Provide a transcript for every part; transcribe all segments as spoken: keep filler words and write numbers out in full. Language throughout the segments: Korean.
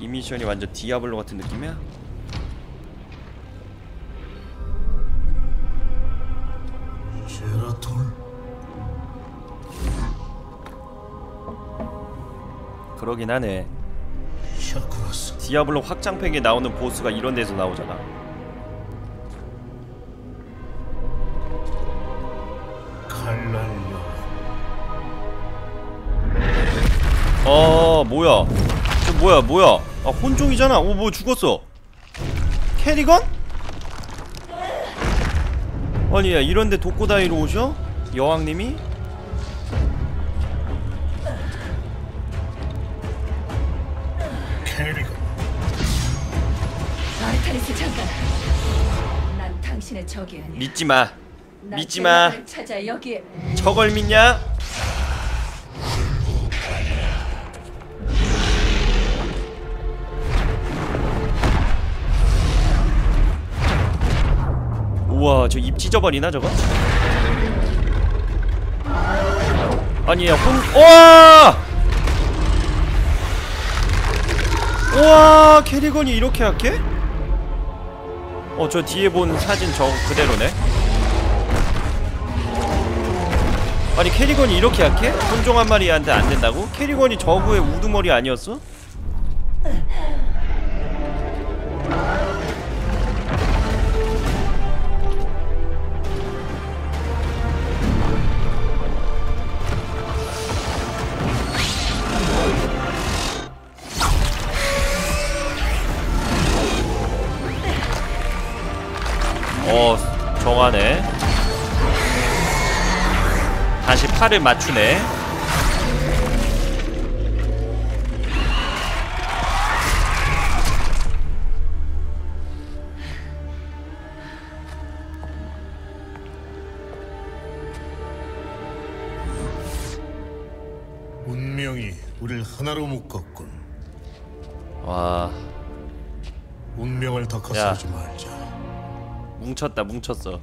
이 미션이 완전 디아블로 같은 느낌이야? 그러긴 하네. 디아블로 확장팩에 나오는 보스가 이런 데서 나오잖아. 어 뭐야? 저 뭐야 뭐야? 아 혼종이잖아. 오 뭐 죽었어? 캐리건? 아니 야 이런데 독고다이로 오셔? 여왕님이? 아르타리스 잠깐. 난 당신의 적이 아니야. 믿지 마. 믿지 마. 찾아 여기. 저걸 믿냐? 우와 저 입 찢어버리나 저거? 아니야 혼. 와! 우와 캐리건이 이렇게 약해? 어 저 뒤에 본 사진 저거 그대로네. 아니 캐리건이 이렇게 약해? 혼종 한 마리한테 안 된다고? 캐리건이 저그의 우두머리 아니었어? 어, 정하네. 다시 팔을 맞추네. 운명이 우릴 하나로 묶었군. 와. 운명을 더 거스르지 말자. 뭉쳤다 뭉쳤어.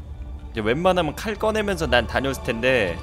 이제 웬만하면 칼 꺼내면서 난 다녔을 텐데